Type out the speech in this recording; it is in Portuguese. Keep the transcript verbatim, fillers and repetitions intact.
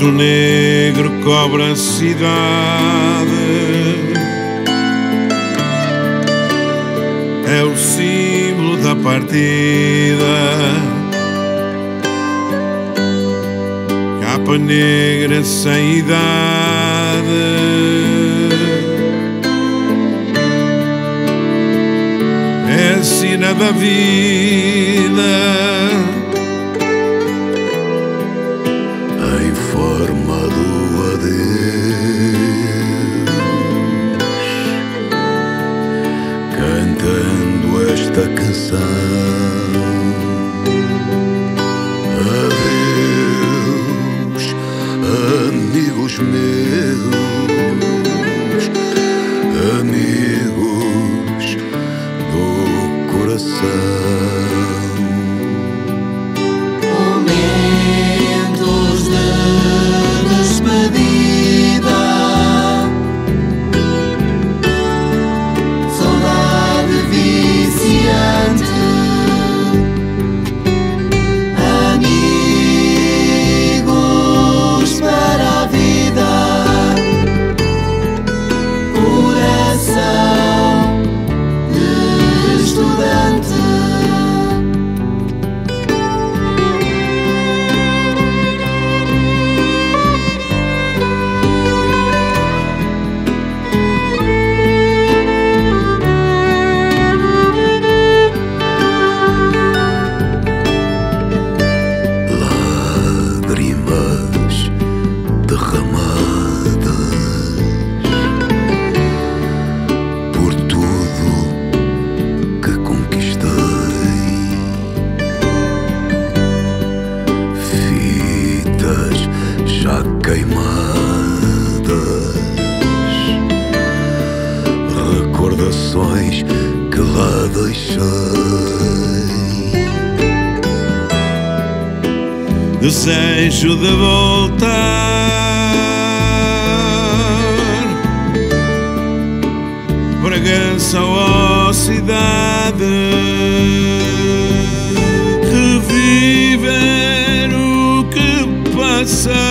vulto negro cobre a cidade. É o símbolo da partida, capa negra sem idade. É sina da vida, esta canção. Adeus, amigos meus, amigos do coração. Momentos de despedida, saudade viciante. Amigos para a vida, coração de estudante. Recordações que lá deixei, desejo de voltar. Bragança, ó cidade, reviver o que passei.